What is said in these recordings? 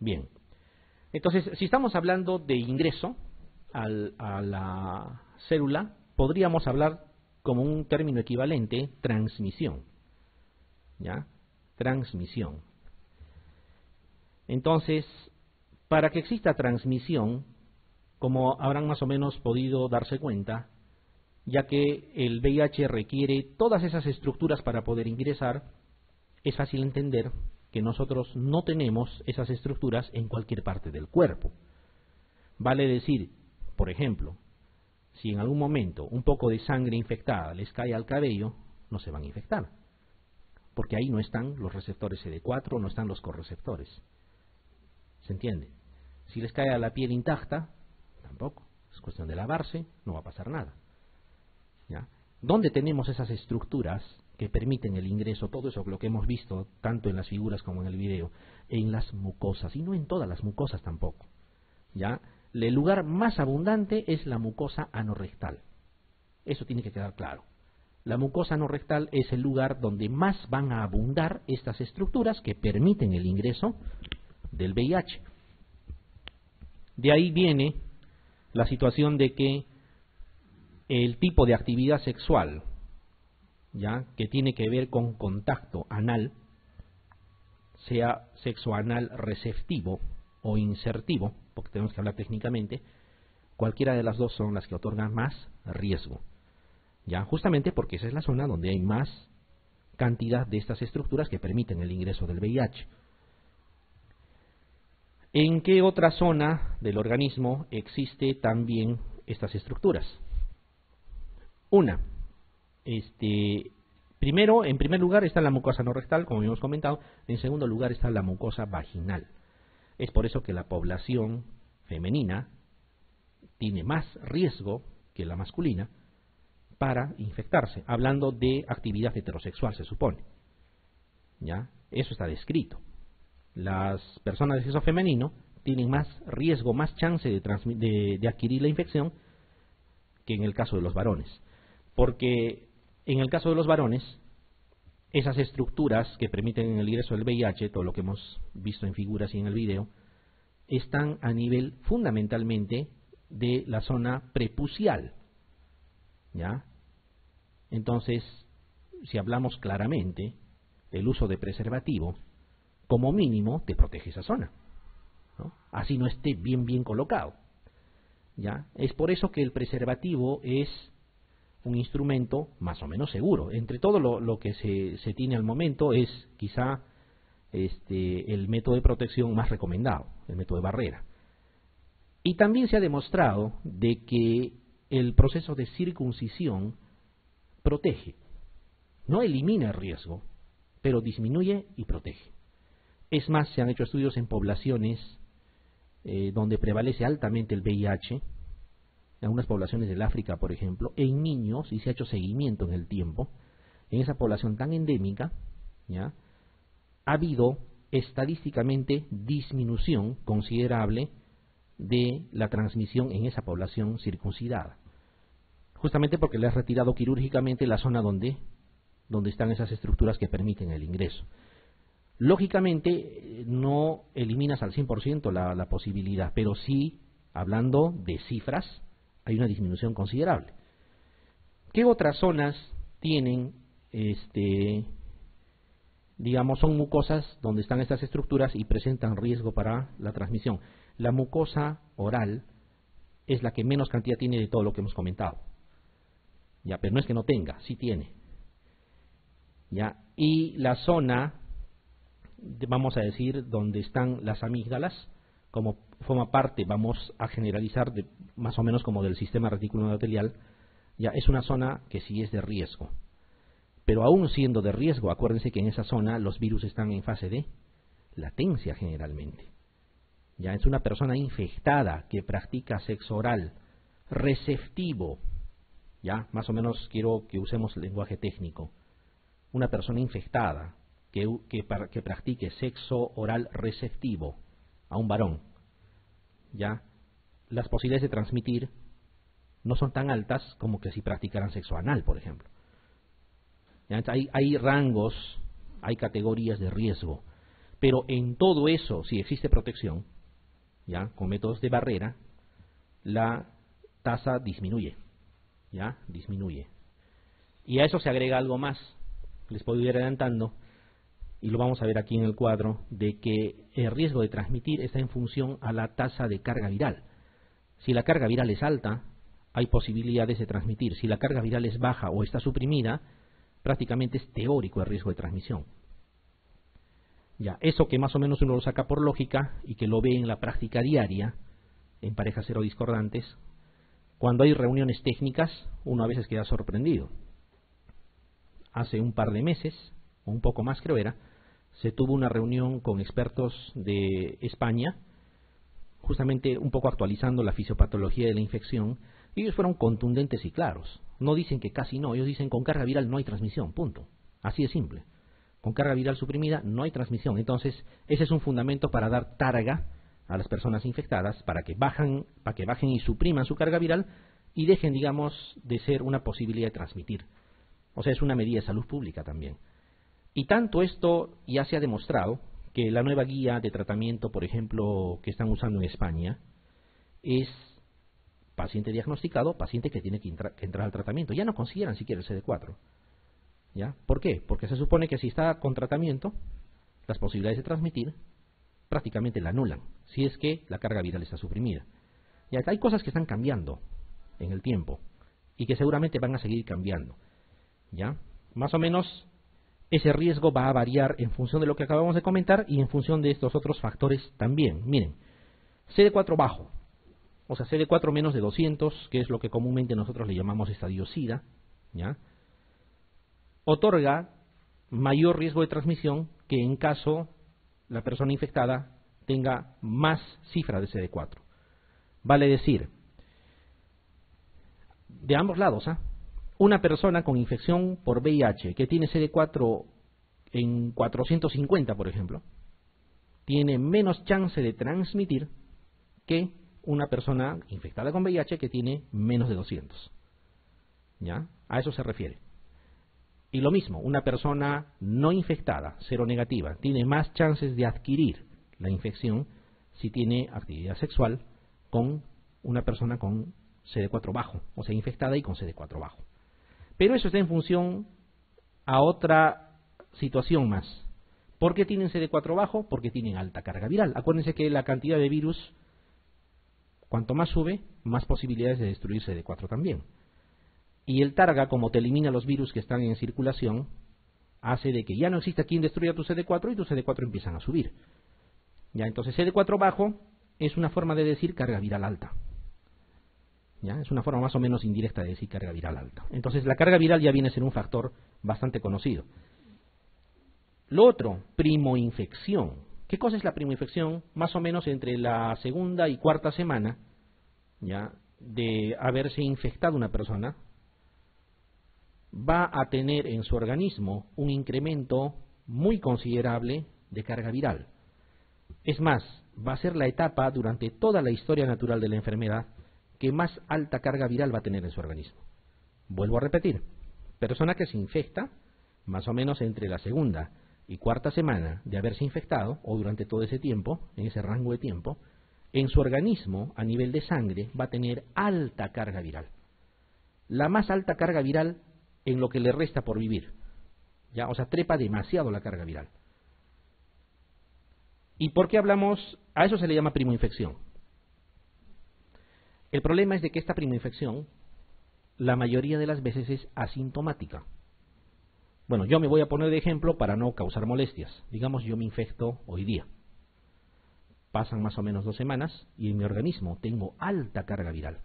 Bien. Entonces, si estamos hablando de ingreso a la célula, podríamos hablar como un término equivalente, transmisión. ¿Ya? Transmisión. Entonces, para que exista transmisión, como habrán más o menos podido darse cuenta, ya que el VIH requiere todas esas estructuras para poder ingresar, es fácil entender que nosotros no tenemos esas estructuras en cualquier parte del cuerpo. Vale decir, por ejemplo, si en algún momento un poco de sangre infectada les cae al cabello, no se van a infectar, porque ahí no están los receptores CD4, no están los correceptores. ¿Se entiende? Si les cae a la piel intacta, tampoco. Es cuestión de lavarse, no va a pasar nada. ¿Ya? ¿Dónde tenemos esas estructuras que permiten el ingreso? Todo eso lo que hemos visto, tanto en las figuras como en el video, en las mucosas, y no en todas las mucosas tampoco. ¿Ya? El lugar más abundante es la mucosa anorrectal. Eso tiene que quedar claro. La mucosa anorrectal es el lugar donde más van a abundar estas estructuras que permiten el ingreso del VIH. De ahí viene la situación de que el tipo de actividad sexual, ya que tiene que ver con contacto anal, sea sexo anal receptivo o insertivo, porque tenemos que hablar técnicamente, cualquiera de las dos son las que otorgan más riesgo. Ya, justamente porque esa es la zona donde hay más cantidad de estas estructuras que permiten el ingreso del VIH. ¿En qué otra zona del organismo existe también estas estructuras? Una, primero, en primer lugar está la mucosa anorrectal, como hemos comentado. En segundo lugar está la mucosa vaginal. Es por eso que la población femenina tiene más riesgo que la masculina para infectarse, hablando de actividad heterosexual, se supone. ¿Ya? Eso está descrito. Las personas de sexo femenino tienen más riesgo, más chance de adquirir la infección que en el caso de los varones. Porque en el caso de los varones, esas estructuras que permiten el ingreso del VIH, todo lo que hemos visto en figuras y en el video, están a nivel fundamentalmente de la zona prepucial. ¿Ya? Entonces, si hablamos claramente, el uso de preservativo, como mínimo, te protege esa zona, ¿no? Así no esté bien colocado. ¿Ya? Es por eso que el preservativo es un instrumento más o menos seguro. Entre todo lo que se tiene al momento es quizá el método de protección más recomendado, el método de barrera. Y también se ha demostrado de que el proceso de circuncisión protege, no elimina el riesgo, pero disminuye y protege. Es más, se han hecho estudios en poblaciones donde prevalece altamente el VIH, en algunas poblaciones del África, por ejemplo, en niños, y se ha hecho seguimiento en el tiempo, en esa población tan endémica, ¿ya? Ha habido estadísticamente disminución considerable de la transmisión en esa población circuncidada, justamente porque le has retirado quirúrgicamente la zona donde están esas estructuras que permiten el ingreso. Lógicamente no eliminas al 100% la posibilidad, pero sí, hablando de cifras, hay una disminución considerable. ¿Qué otras zonas tienen, digamos, son mucosas donde están estas estructuras y presentan riesgo para la transmisión? La mucosa oral es la que menos cantidad tiene de todo lo que hemos comentado. Ya, pero no es que no tenga, sí tiene. Ya, y la zona, vamos a decir, donde están las amígdalas, como forma parte, vamos a generalizar, más o menos como del sistema reticular endotelial, ya es una zona que sí es de riesgo. Pero aún siendo de riesgo, acuérdense que en esa zona los virus están en fase de latencia generalmente. Ya es una persona infectada que practica sexo oral receptivo, ya más o menos quiero que usemos lenguaje técnico, una persona infectada que practique sexo oral receptivo a un varón, ya las posibilidades de transmitir no son tan altas como que si practicaran sexo anal, por ejemplo. Ya, hay rangos, hay categorías de riesgo. Pero en todo eso, si existe protección, ya, con métodos de barrera, la tasa disminuye, ya, disminuye. Y a eso se agrega algo más, les puedo ir adelantando, y lo vamos a ver aquí en el cuadro, de que el riesgo de transmitir está en función a la tasa de carga viral. Si la carga viral es alta, hay posibilidades de transmitir. Si la carga viral es baja o está suprimida, prácticamente es teórico el riesgo de transmisión. Ya, eso que más o menos uno lo saca por lógica y que lo ve en la práctica diaria, en parejas cero discordantes, cuando hay reuniones técnicas, uno a veces queda sorprendido. Hace un par de meses, o un poco más creo era, se tuvo una reunión con expertos de España, justamente un poco actualizando la fisiopatología de la infección, y ellos fueron contundentes y claros. No dicen que casi no, ellos dicen con carga viral no hay transmisión, punto. Así de simple. Con carga viral suprimida no hay transmisión. Entonces, ese es un fundamento para dar targa a las personas infectadas, para que bajen y supriman su carga viral y dejen, digamos, de ser una posibilidad de transmitir. O sea, es una medida de salud pública también. Y tanto esto ya se ha demostrado que la nueva guía de tratamiento, por ejemplo, que están usando en España, es paciente diagnosticado, paciente que tiene que entrar al tratamiento. Ya no consideran siquiera el CD4. ¿Ya? ¿Por qué? Porque se supone que si está con tratamiento, las posibilidades de transmitir prácticamente la anulan, si es que la carga viral está suprimida. Y acá hay cosas que están cambiando en el tiempo y que seguramente van a seguir cambiando. ¿Ya? Más o menos ese riesgo va a variar en función de lo que acabamos de comentar y en función de estos otros factores también. Miren, CD4 bajo, o sea, CD4 menos de 200, que es lo que comúnmente nosotros le llamamos estadio SIDA, ¿ya?, otorga mayor riesgo de transmisión que en caso la persona infectada tenga más cifra de CD4. Vale decir, de ambos lados, ¿eh? Una persona con infección por VIH que tiene CD4 en 450, por ejemplo, tiene menos chance de transmitir que una persona infectada con VIH que tiene menos de 200. ¿Ya? A eso se refiere. Y lo mismo, una persona no infectada, seronegativa, tiene más chances de adquirir la infección si tiene actividad sexual con una persona con CD4 bajo, o sea, infectada y con CD4 bajo. Pero eso está en función a otra situación más. ¿Por qué tienen CD4 bajo? Porque tienen alta carga viral. Acuérdense que la cantidad de virus, cuanto más sube, más posibilidades de destruir CD4 también. Y el targa, como te elimina los virus que están en circulación, hace de que ya no exista quien destruya tu CD4 y tu CD4 empiezan a subir. Ya, entonces CD4 bajo es una forma de decir carga viral alta. Ya, es una forma más o menos indirecta de decir carga viral alta. Entonces la carga viral ya viene a ser un factor bastante conocido. Lo otro, primoinfección. ¿Qué cosa es la primoinfección? Más o menos entre la segunda y cuarta semana, ya, de haberse infectado una persona, va a tener en su organismo un incremento muy considerable de carga viral. Es más, va a ser la etapa durante toda la historia natural de la enfermedad que más alta carga viral va a tener en su organismo. Vuelvo a repetir, persona que se infecta más o menos entre la segunda y cuarta semana de haberse infectado o durante todo ese tiempo, en ese rango de tiempo, en su organismo a nivel de sangre va a tener alta carga viral. La más alta carga viral en lo que le resta por vivir. ¿Ya? O sea, trepa demasiado la carga viral. ¿Y por qué hablamos? A eso se le llama primoinfección. El problema es de que esta primoinfección, la mayoría de las veces es asintomática. Bueno, yo me voy a poner de ejemplo para no causar molestias. Digamos, yo me infecto hoy día. Pasan más o menos 2 semanas y en mi organismo tengo alta carga viral.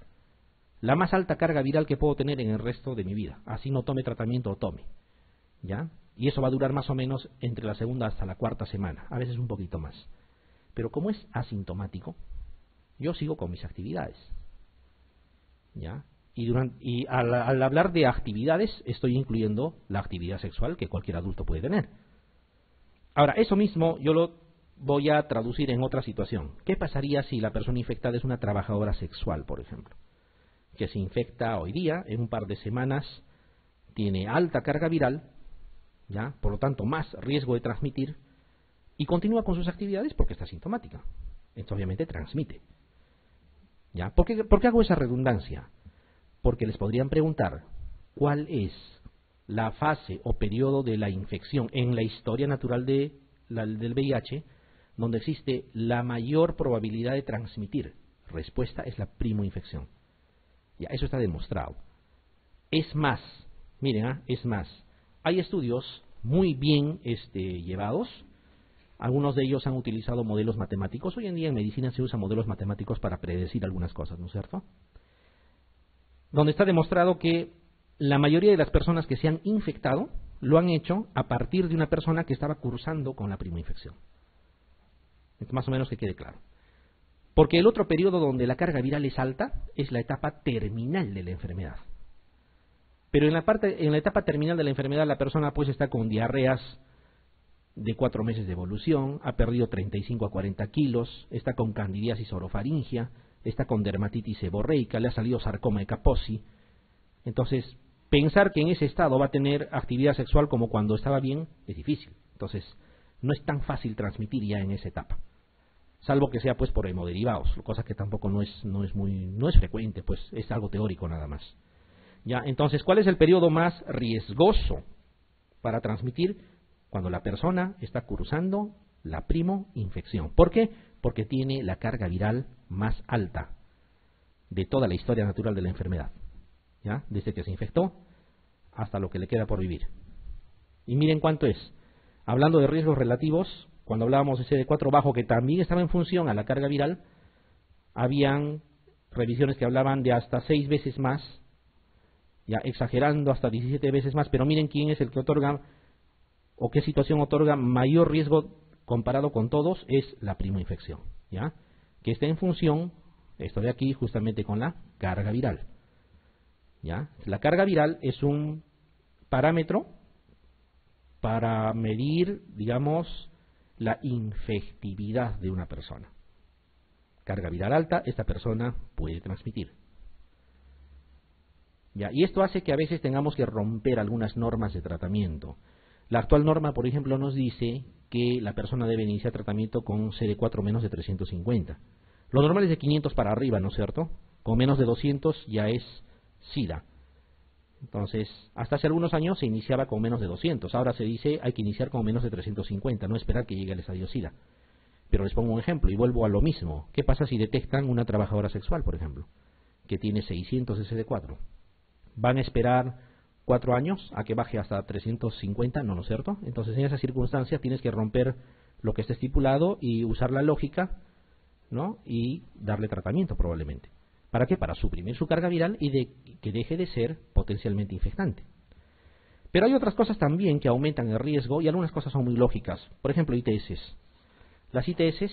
La más alta carga viral que puedo tener en el resto de mi vida. Así no tome tratamiento o tome. ¿Ya? Y eso va a durar más o menos entre la segunda hasta la cuarta semana. A veces un poquito más. Pero como es asintomático, yo sigo con mis actividades. ¿Ya? Y al hablar de actividades, estoy incluyendo la actividad sexual que cualquier adulto puede tener. Ahora, eso mismo yo lo voy a traducir en otra situación. ¿Qué pasaría si la persona infectada es una trabajadora sexual, por ejemplo? Que se infecta hoy día, en un par de semanas tiene alta carga viral, ¿ya? Por lo tanto más riesgo de transmitir, y continúa con sus actividades porque está sintomática. Esto obviamente transmite. ¿Ya? ¿Por qué hago esa redundancia? Porque les podrían preguntar cuál es la fase o periodo de la infección en la historia natural del VIH donde existe la mayor probabilidad de transmitir. Respuesta es la primoinfección. Ya, eso está demostrado. Es más, miren, es más, hay estudios muy bien llevados. Algunos de ellos han utilizado modelos matemáticos. Hoy en día en medicina se usan modelos matemáticos para predecir algunas cosas, ¿no es cierto? Donde está demostrado que la mayoría de las personas que se han infectado lo han hecho a partir de una persona que estaba cursando con la primoinfección. Entonces, más o menos que quede claro. Porque el otro periodo donde la carga viral es alta es la etapa terminal de la enfermedad. Pero en la etapa terminal de la enfermedad la persona pues está con diarreas de 4 meses de evolución, ha perdido 35 a 40 kilos, está con candidiasis orofaringia, está con dermatitis seborreica, le ha salido sarcoma de Kaposi. Entonces, pensar que en ese estado va a tener actividad sexual como cuando estaba bien es difícil. Entonces, no es tan fácil transmitir ya en esa etapa. Salvo que sea pues por hemoderivados, cosa que tampoco no es frecuente, pues es algo teórico nada más. Ya, entonces, ¿cuál es el periodo más riesgoso para transmitir? Cuando la persona está cursando la primoinfección. ¿Por qué? Porque tiene la carga viral más alta de toda la historia natural de la enfermedad. ¿Ya? Desde que se infectó hasta lo que le queda por vivir. Y miren cuánto es. Hablando de riesgos relativos, cuando hablábamos de CD4 bajo, que también estaba en función a la carga viral, habían revisiones que hablaban de hasta 6 veces más, ya exagerando hasta 17 veces más, pero miren quién es el que otorga, o qué situación otorga mayor riesgo comparado con todos, es la primoinfección, ¿ya? Que está en función, esto de aquí, justamente con la carga viral. ¿Ya? La carga viral es un parámetro para medir, digamos, la infectividad de una persona. Carga viral alta, esta persona puede transmitir. ¿Ya? Y esto hace que a veces tengamos que romper algunas normas de tratamiento. La actual norma, por ejemplo, nos dice que la persona debe iniciar tratamiento con CD4 menos de 350. Lo normal es de 500 para arriba, ¿no es cierto? Con menos de 200 ya es SIDA. Entonces, hasta hace algunos años se iniciaba con menos de 200. Ahora se dice hay que iniciar con menos de 350, no esperar que llegue al estadio SIDA. Pero les pongo un ejemplo y vuelvo a lo mismo. ¿Qué pasa si detectan una trabajadora sexual, por ejemplo, que tiene 600 de CD4? ¿Van a esperar 4 años a que baje hasta 350? No, ¿no es cierto? Entonces, en esas circunstancias tienes que romper lo que está estipulado y usar la lógica, ¿no? Y darle tratamiento probablemente. ¿Para qué? Para suprimir su carga viral y que deje de ser potencialmente infectante. Pero hay otras cosas también que aumentan el riesgo y algunas cosas son muy lógicas. Por ejemplo, ITS. Las ITS,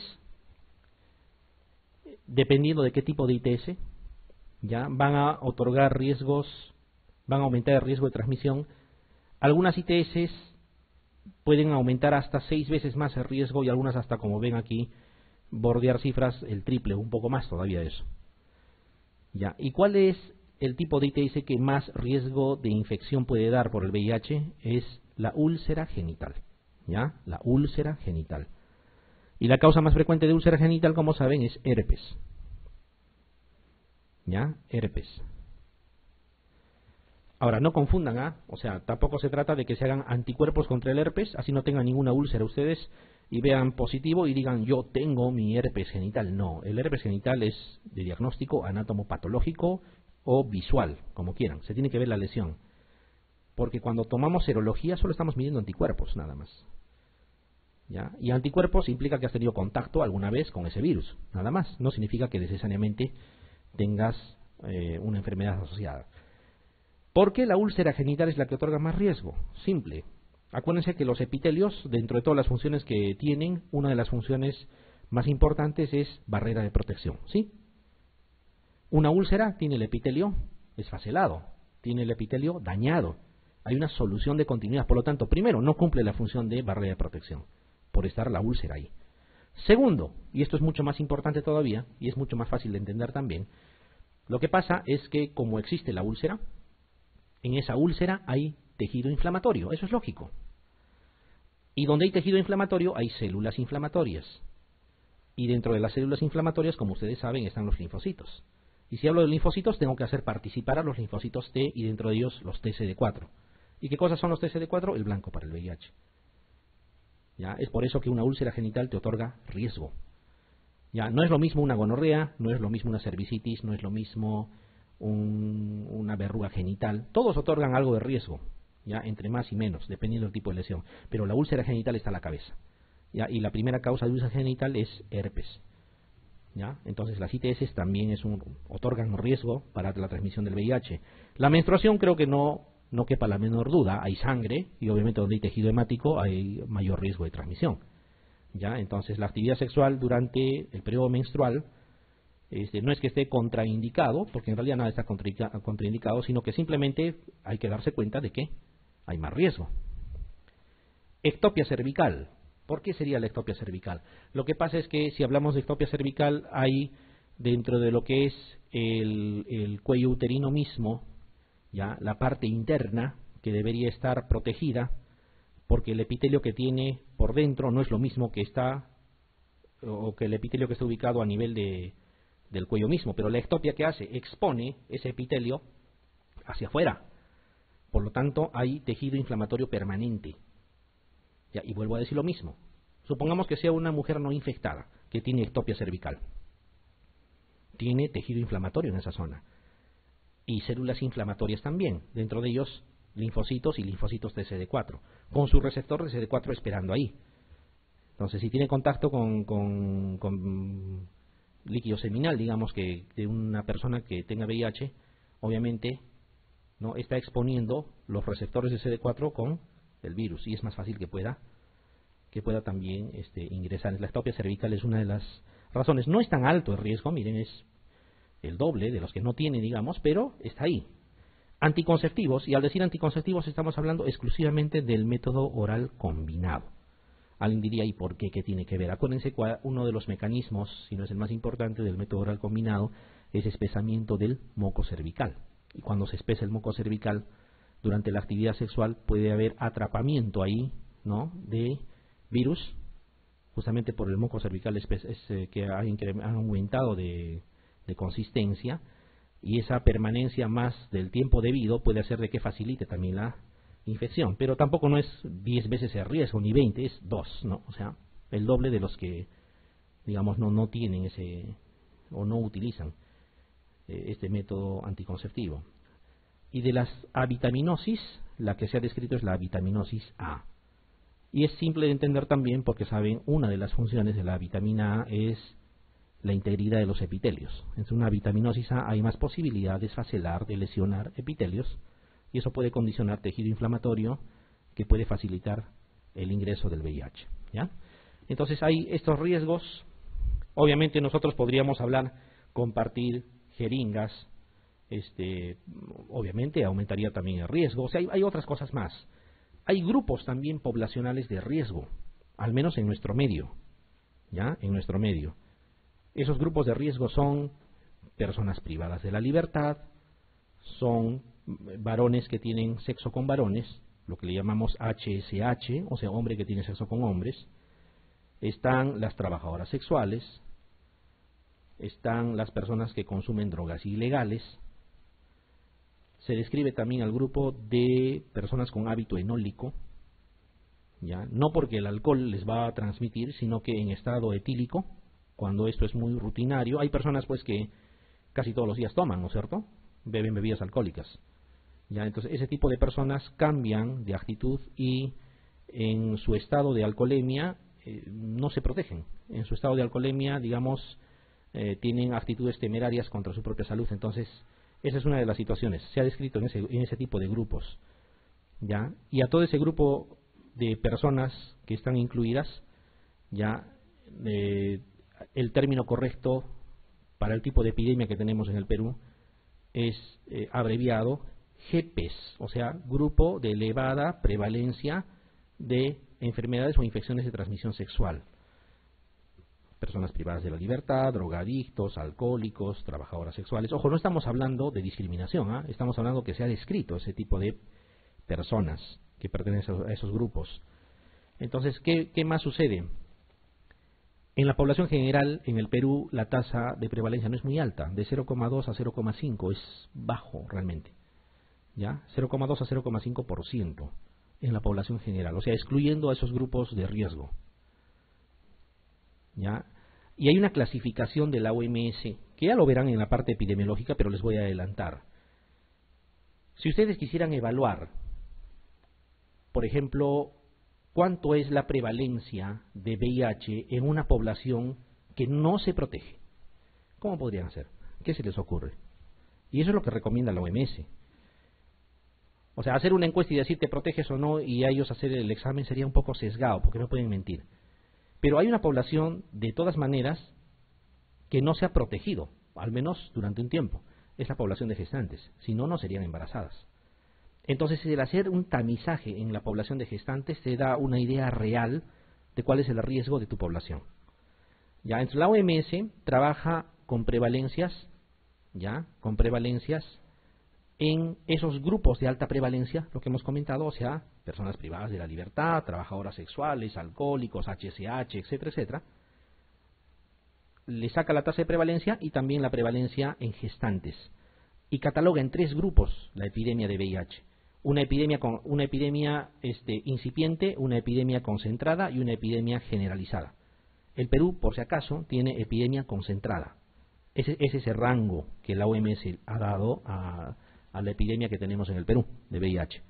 dependiendo de qué tipo de ITS, ya van a otorgar riesgos, van a aumentar el riesgo de transmisión. Algunas ITS pueden aumentar hasta 6 veces más el riesgo y algunas hasta, como ven aquí, bordear cifras el triple, un poco más todavía de eso. Ya. ¿Y cuál es el tipo de ITS que más riesgo de infección puede dar por el VIH? Es la úlcera genital. ¿Ya? La úlcera genital. Y la causa más frecuente de úlcera genital, como saben, es herpes. ¿Ya? Herpes. Ahora, no confundan, o sea, tampoco se trata de que se hagan anticuerpos contra el herpes, así no tengan ninguna úlcera ustedes y vean positivo y digan yo tengo mi herpes genital. No, el herpes genital es de diagnóstico anatomopatológico o visual, como quieran, se tiene que ver la lesión. Porque cuando tomamos serología solo estamos midiendo anticuerpos nada más. ¿Ya? Y anticuerpos implica que has tenido contacto alguna vez con ese virus, nada más. No significa que necesariamente tengas una enfermedad asociada. ¿Por qué la úlcera genital es la que otorga más riesgo? Simple. Acuérdense que los epitelios, dentro de todas las funciones que tienen, una de las funciones más importantes es barrera de protección, ¿sí? Una úlcera tiene el epitelio esfacelado, tiene el epitelio dañado. Hay una solución de continuidad, por lo tanto, primero, no cumple la función de barrera de protección, por estar la úlcera ahí. Segundo, y esto es mucho más importante todavía, y es mucho más fácil de entender también, lo que pasa es que como existe la úlcera, en esa úlcera hay tejido inflamatorio, eso es lógico. Y donde hay tejido inflamatorio hay células inflamatorias. Y dentro de las células inflamatorias, como ustedes saben, están los linfocitos. Y si hablo de linfocitos, tengo que hacer participar a los linfocitos T y dentro de ellos los TCD4. ¿Y qué cosas son los TCD4? El blanco para el VIH. ¿Ya? Es por eso que una úlcera genital te otorga riesgo. ¿Ya? No es lo mismo una gonorrea, no es lo mismo una cervicitis, no es lo mismo una verruga genital. Todos otorgan algo de riesgo, ¿ya? Entre más y menos, dependiendo del tipo de lesión. Pero la úlcera genital está a la cabeza. ¿Ya? Y la primera causa de úlcera genital es herpes. ¿Ya? Entonces las ITS también otorgan riesgo para la transmisión del VIH. La menstruación creo que no quepa la menor duda, hay sangre y obviamente donde hay tejido hemático hay mayor riesgo de transmisión. ¿Ya? Entonces la actividad sexual durante el periodo menstrual no es que esté contraindicado, porque en realidad nada está contraindicado, sino que simplemente hay que darse cuenta de que hay más riesgo. Ectopia cervical. ¿Por qué sería la ectopia cervical? Lo que pasa es que si hablamos de ectopia cervical, hay dentro de lo que es el cuello uterino mismo, ¿ya? La parte interna que debería estar protegida, porque el epitelio que tiene por dentro no es lo mismo que está, o que el epitelio que está ubicado a nivel del cuello mismo. Pero la ectopia que hace, expone ese epitelio hacia afuera. Por lo tanto, hay tejido inflamatorio permanente. Ya, y vuelvo a decir lo mismo. Supongamos que sea una mujer no infectada que tiene ectopia cervical. Tiene tejido inflamatorio en esa zona. Y células inflamatorias también. Dentro de ellos, linfocitos y linfocitos TCD4. Con su receptor TCD4 esperando ahí. Entonces, si tiene contacto con líquido seminal, digamos, que de una persona que tenga VIH, obviamente no está exponiendo los receptores TCD4 con el virus y es más fácil que pueda también ingresar. La ectopia cervical es una de las razones. No es tan alto el riesgo, miren, es el doble de los que no tienen, digamos, pero está ahí. Anticonceptivos, y al decir anticonceptivos estamos hablando exclusivamente del método oral combinado. Alguien diría, ¿y por qué? ¿Qué tiene que ver? Acuérdense, uno de los mecanismos, si no es el más importante, del método oral combinado es espesamiento del moco cervical. Y cuando se espesa el moco cervical, durante la actividad sexual puede haber atrapamiento ahí, ¿no?, de virus, justamente por el moco cervical que ha aumentado de consistencia, y esa permanencia más del tiempo debido puede hacer de que facilite también la infección. Pero tampoco no es 10 veces el riesgo, ni 20, es 2, ¿no? O sea, el doble de los que, digamos, no tienen ese, o no utilizan este método anticonceptivo. Y de las avitaminosis, la que se ha descrito es la avitaminosis A. Y es simple de entender también porque, saben, una de las funciones de la vitamina A es la integridad de los epitelios. En una vitaminosis A hay más posibilidad de esfacelar, de lesionar epitelios, y eso puede condicionar tejido inflamatorio que puede facilitar el ingreso del VIH. ¿Ya? Entonces hay estos riesgos. Obviamente nosotros podríamos hablar, compartir jeringas, obviamente aumentaría también el riesgo. O sea, hay otras cosas más. Hay grupos también poblacionales de riesgo, al menos en nuestro medio, ¿ya? En nuestro medio. Esos grupos de riesgo son personas privadas de la libertad, son varones que tienen sexo con varones, lo que le llamamos HSH, o sea, hombre que tiene sexo con hombres. Están las trabajadoras sexuales, están las personas que consumen drogas ilegales. Se describe también al grupo de personas con hábito enólico, ¿ya? No porque el alcohol les va a transmitir, sino que en estado etílico, cuando esto es muy rutinario. Hay personas pues que casi todos los días toman, ¿no es cierto? Beben bebidas alcohólicas. ¿Ya? Entonces ese tipo de personas cambian de actitud y en su estado de alcoholemia no se protegen. En su estado de alcoholemia, digamos, tienen actitudes temerarias contra su propia salud. Entonces esa es una de las situaciones. Se ha descrito en ese tipo de grupos, ¿ya? Y a todo ese grupo de personas que están incluidas, ¿ya? El término correcto para el tipo de epidemia que tenemos en el Perú es abreviado GPES, o sea, grupo de elevada prevalencia de enfermedades o infecciones de transmisión sexual. Personas privadas de la libertad, drogadictos, alcohólicos, trabajadoras sexuales. Ojo, no estamos hablando de discriminación, ¿eh? Estamos hablando que se ha descrito ese tipo de personas que pertenecen a esos grupos. Entonces, ¿qué más sucede? En la población general, en el Perú, la tasa de prevalencia no es muy alta, de 0,2 a 0,5 es bajo realmente, ¿ya? 0,2 a 0,5% en la población general, o sea, excluyendo a esos grupos de riesgo, ¿ya? Y hay una clasificación de la OMS, que ya lo verán en la parte epidemiológica, pero les voy a adelantar. Si ustedes quisieran evaluar, por ejemplo, ¿cuánto es la prevalencia de VIH en una población que no se protege? ¿Cómo podrían hacer? ¿Qué se les ocurre? Y eso es lo que recomienda la OMS. O sea, hacer una encuesta y decir te proteges o no y a ellos hacer el examen sería un poco sesgado, porque no pueden mentir. Pero hay una población, de todas maneras, que no se ha protegido, al menos durante un tiempo. Es la población de gestantes, si no, no serían embarazadas. Entonces, el hacer un tamizaje en la población de gestantes te da una idea real de cuál es el riesgo de tu población. Ya, entonces, la OMS trabaja con prevalencias, ya, con prevalencias en esos grupos de alta prevalencia, lo que hemos comentado, o sea, personas privadas de la libertad, trabajadoras sexuales, alcohólicos, HSH, etcétera, etcétera. Le saca la tasa de prevalencia y también la prevalencia en gestantes. Y cataloga en 3 grupos la epidemia de VIH. Una epidemia incipiente, una epidemia concentrada y una epidemia generalizada. El Perú, por si acaso, tiene epidemia concentrada. Es ese rango que la OMS ha dado a la epidemia que tenemos en el Perú de VIH.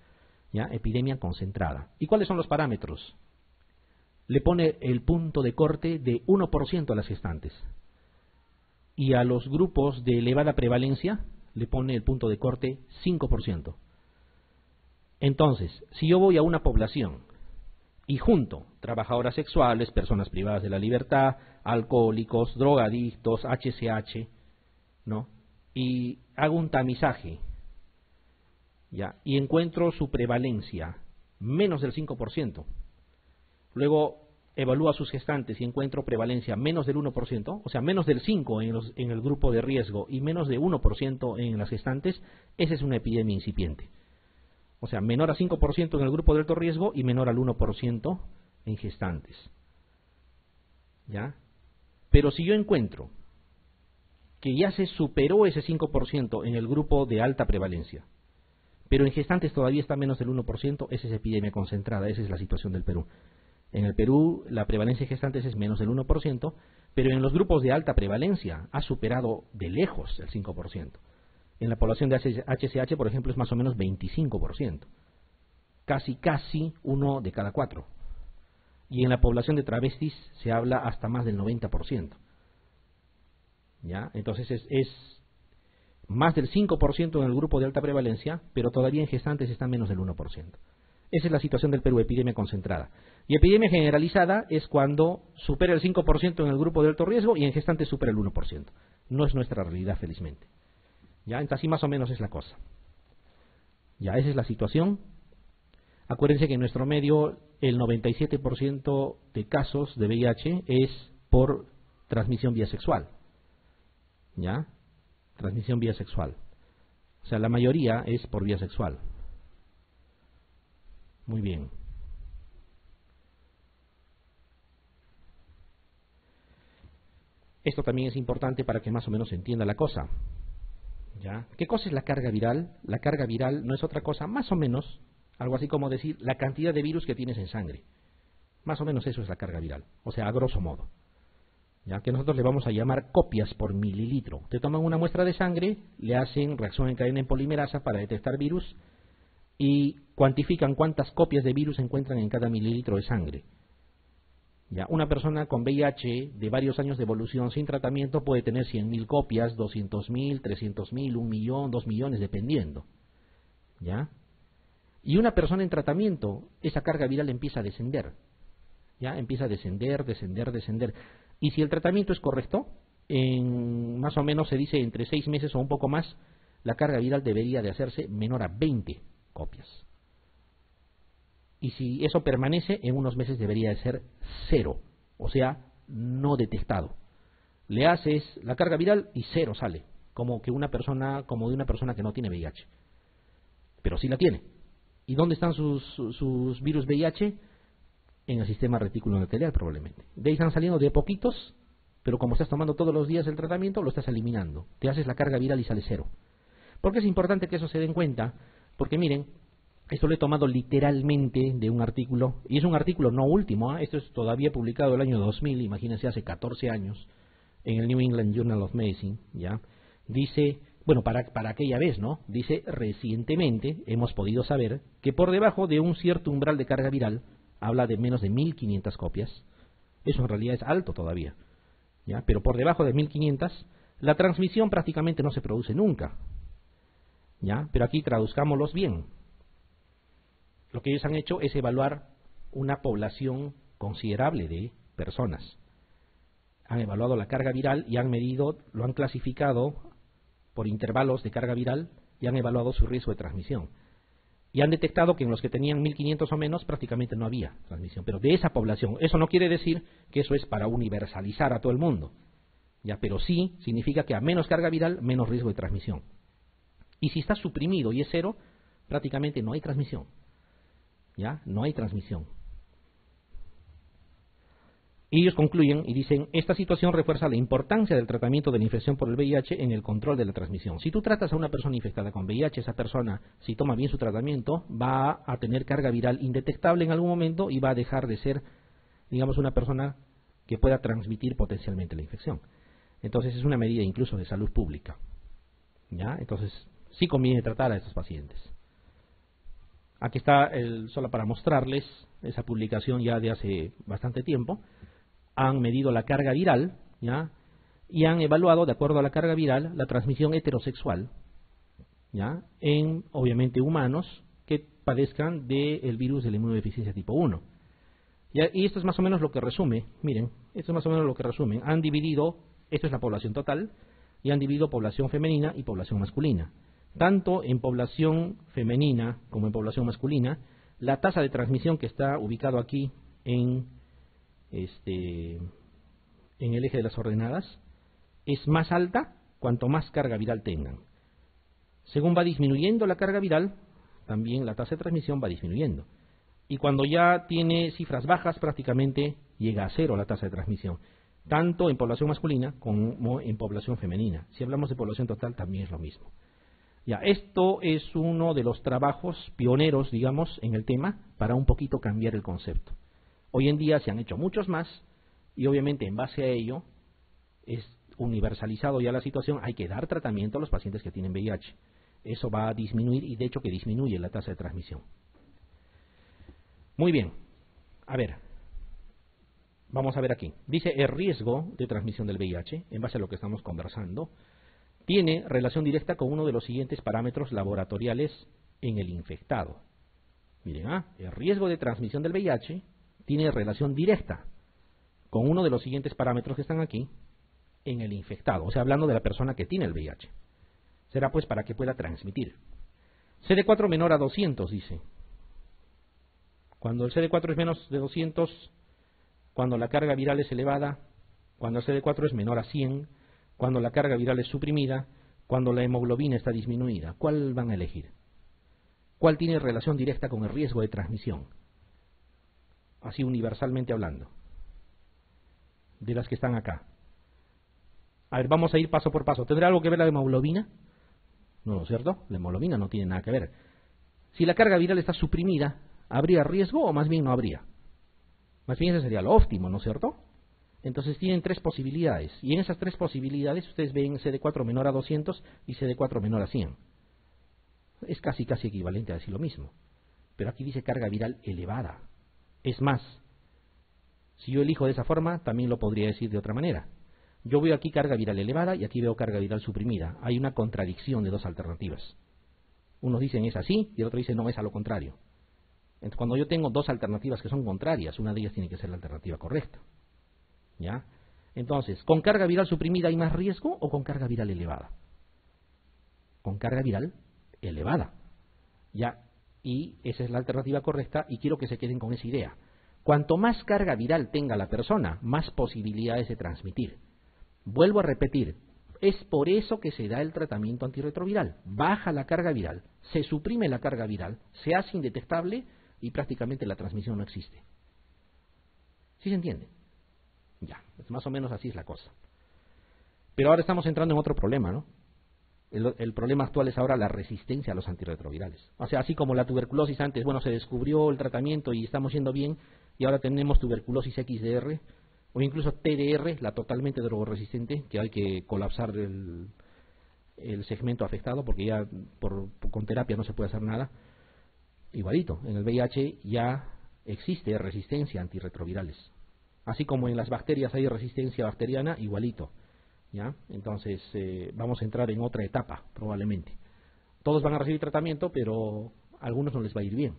¿Ya? Epidemia concentrada. ¿Y cuáles son los parámetros? Le pone el punto de corte de 1% a las gestantes. Y a los grupos de elevada prevalencia le pone el punto de corte 5%. Entonces, si yo voy a una población y junto trabajadoras sexuales, personas privadas de la libertad, alcohólicos, drogadictos, HSH, ¿no? Y hago un tamizaje, ¿ya? Y encuentro su prevalencia menos del 5%. Luego evalúo a sus gestantes y encuentro prevalencia menos del 1%, o sea, menos del 5% en el grupo de riesgo y menos de 1% en las gestantes, esa es una epidemia incipiente. O sea, menor a 5% en el grupo de alto riesgo y menor al 1% en gestantes. ¿Ya? Pero si yo encuentro que ya se superó ese 5% en el grupo de alta prevalencia, pero en gestantes todavía está menos del 1%, esa es epidemia concentrada, esa es la situación del Perú. En el Perú la prevalencia de gestantes es menos del 1%, pero en los grupos de alta prevalencia ha superado de lejos el 5%. En la población de HSH, por ejemplo, es más o menos 25%. Casi 1 de cada 4. Y en la población de travestis se habla hasta más del 90%. ¿Ya? Entonces es más del 5% en el grupo de alta prevalencia, pero todavía en gestantes está menos del 1%. Esa es la situación del Perú, epidemia concentrada. Y epidemia generalizada es cuando supera el 5% en el grupo de alto riesgo y en gestantes supera el 1%. No es nuestra realidad, felizmente. Ya, entonces así más o menos es la cosa. Ya, esa es la situación. Acuérdense que en nuestro medio el 97% de casos de VIH es por transmisión vía sexual. ¿Ya? Transmisión vía sexual. O sea, la mayoría es por vía sexual. Muy bien. Esto también es importante para que más o menos se entienda la cosa. ¿Ya? ¿Qué cosa es la carga viral? La carga viral no es otra cosa, más o menos, algo así como decir la cantidad de virus que tienes en sangre. Más o menos eso es la carga viral, o sea, a grosso modo. ¿Ya? Que nosotros le vamos a llamar copias por mililitro. Te toman una muestra de sangre, le hacen reacción en cadena en polimerasa para detectar virus y cuantifican cuántas copias de virus encuentran en cada mililitro de sangre. Ya, una persona con VIH de varios años de evolución sin tratamiento puede tener 100.000 copias, 200.000, 300.000, 1 millón, 2 millones, dependiendo. ¿Ya? Y una persona en tratamiento, esa carga viral empieza a descender. ¿Ya? Empieza a descender. Y si el tratamiento es correcto, en más o menos se dice entre 6 meses o un poco más, la carga viral debería de hacerse menor a 20 copias. Y si eso permanece, en unos meses debería de ser 0, o sea, no detectado. Le haces la carga viral y 0 sale, como de una persona que no tiene VIH, pero sí la tiene. ¿Y dónde están sus virus VIH? en el sistema reticuloendotelial probablemente. De ahí están saliendo de poquitos, pero como estás tomando todos los días el tratamiento, lo estás eliminando. Te haces la carga viral y sale cero. ¿Por qué es importante que eso se den cuenta? Porque miren, esto lo he tomado literalmente de un artículo, y es un artículo no último, ¿eh? Esto es todavía publicado el año 2000, imagínense, hace 14 años, en el New England Journal of Medicine, ¿ya? Dice, bueno, para aquella vez, ¿no? Dice, recientemente hemos podido saber que por debajo de un cierto umbral de carga viral, habla de menos de 1500 copias, eso en realidad es alto todavía, ¿ya? Pero por debajo de 1500, la transmisión prácticamente no se produce nunca, ¿ya? Pero aquí traduzcámoslos bien. Lo que ellos han hecho es evaluar una población considerable de personas. Han evaluado la carga viral y han medido, lo han clasificado por intervalos de carga viral y han evaluado su riesgo de transmisión. Y han detectado que en los que tenían 1500 o menos prácticamente no había transmisión, pero de esa población. Eso no quiere decir que eso es para universalizar a todo el mundo, ya, pero sí significa que a menos carga viral, menos riesgo de transmisión. Y si está suprimido y es cero, prácticamente no hay transmisión. ¿Ya? No hay transmisión. Y ellos concluyen y dicen, esta situación refuerza la importancia del tratamiento de la infección por el VIH en el control de la transmisión. Si tú tratas a una persona infectada con VIH, esa persona, si toma bien su tratamiento, va a tener carga viral indetectable en algún momento y va a dejar de ser, digamos, una persona que pueda transmitir potencialmente la infección. Entonces es una medida incluso de salud pública. ¿Ya? Entonces sí conviene tratar a estos pacientes. Aquí está, solo para mostrarles, esa publicación ya de hace bastante tiempo. Han medido la carga viral, ¿ya? Y han evaluado, de acuerdo a la carga viral, la transmisión heterosexual, ¿ya? En, obviamente, humanos que padezcan del virus de la inmunodeficiencia tipo 1. ¿Ya? Y esto es más o menos lo que resume, miren, esto es más o menos lo que resumen. Han dividido, esto es la población total, y han dividido población femenina y población masculina. Tanto en población femenina como en población masculina, la tasa de transmisión que está ubicado aquí en el eje de las coordenadas es más alta cuanto más carga viral tengan. Según va disminuyendo la carga viral, también la tasa de transmisión va disminuyendo. Y cuando ya tiene cifras bajas, prácticamente llega a cero la tasa de transmisión, tanto en población masculina como en población femenina. Si hablamos de población total, también es lo mismo. Ya, esto es uno de los trabajos pioneros, digamos, en el tema para un poquito cambiar el concepto. Hoy en día se han hecho muchos más y obviamente en base a ello es universalizado ya la situación. Hay que dar tratamiento a los pacientes que tienen VIH. Eso va a disminuir y de hecho que disminuye la tasa de transmisión. Muy bien. A ver, vamos a ver aquí. Dice el riesgo de transmisión del VIH, en base a lo que estamos conversando, tiene relación directa con uno de los siguientes parámetros laboratoriales en el infectado. Miren, el riesgo de transmisión del VIH tiene relación directa con uno de los siguientes parámetros que están aquí en el infectado. O sea, hablando de la persona que tiene el VIH. Será pues para que pueda transmitir. CD4 menor a 200, dice. Cuando el CD4 es menos de 200, cuando la carga viral es elevada, cuando el CD4 es menor a 100, cuando la carga viral es suprimida, cuando la hemoglobina está disminuida. ¿Cuál van a elegir? ¿Cuál tiene relación directa con el riesgo de transmisión? Así universalmente hablando. De las que están acá. A ver, vamos a ir paso por paso. ¿Tendrá algo que ver la hemoglobina? No, ¿cierto? La hemoglobina no tiene nada que ver. Si la carga viral está suprimida, ¿habría riesgo o más bien no habría? Más bien eso sería lo óptimo, ¿no es cierto? Entonces tienen tres posibilidades, y en esas tres posibilidades ustedes ven CD4 menor a 200 y CD4 menor a 100. Es casi equivalente a decir lo mismo, pero aquí dice carga viral elevada. Es más, si yo elijo de esa forma, también lo podría decir de otra manera. Yo veo aquí carga viral elevada y aquí veo carga viral suprimida. Hay una contradicción de dos alternativas. Unos dicen es así y el otro dice no, es a lo contrario. Entonces, cuando yo tengo dos alternativas que son contrarias, una de ellas tiene que ser la alternativa correcta. ¿Ya? Entonces, ¿con carga viral suprimida hay más riesgo o con carga viral elevada? Con carga viral elevada. ¿Ya? Y esa es la alternativa correcta y quiero que se queden con esa idea. Cuanto más carga viral tenga la persona, más posibilidades de transmitir. Vuelvo a repetir, es por eso que se da el tratamiento antirretroviral. Baja la carga viral, se suprime la carga viral, se hace indetectable y prácticamente la transmisión no existe. ¿Sí se entiende? Ya, pues más o menos así es la cosa. Pero ahora estamos entrando en otro problema, ¿no? El problema actual es ahora la resistencia a los antirretrovirales. O sea, así como la tuberculosis antes, bueno, se descubrió el tratamiento y estamos yendo bien, y ahora tenemos tuberculosis XDR, o incluso TDR, la totalmente drogoresistente, que hay que colapsar el segmento afectado, porque ya con terapia no se puede hacer nada. Igualito, en el VIH ya existe resistencia a antirretrovirales. Así como en las bacterias hay resistencia bacteriana, igualito. ¿Ya? Entonces vamos a entrar en otra etapa probablemente. Todos van a recibir tratamiento, pero a algunos no les va a ir bien.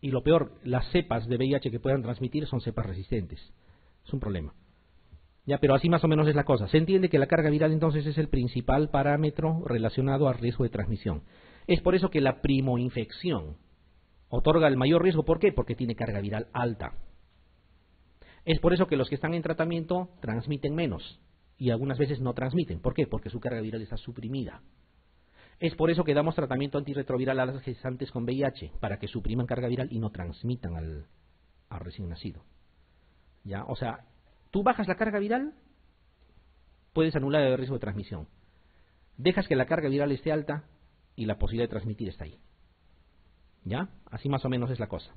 Y lo peor, las cepas de VIH que puedan transmitir son cepas resistentes. Es un problema. Ya, pero así más o menos es la cosa. Se entiende que la carga viral entonces es el principal parámetro relacionado al riesgo de transmisión. Es por eso que la primoinfección otorga el mayor riesgo. ¿Por qué? Porque tiene carga viral alta. Es por eso que los que están en tratamiento transmiten menos. Y algunas veces no transmiten. ¿Por qué? Porque su carga viral está suprimida. Es por eso que damos tratamiento antirretroviral a las gestantes con VIH, para que supriman carga viral y no transmitan al recién nacido. ¿Ya? O sea, tú bajas la carga viral, puedes anular el riesgo de transmisión. Dejas que la carga viral esté alta y la posibilidad de transmitir está ahí. ¿Ya? Así más o menos es la cosa.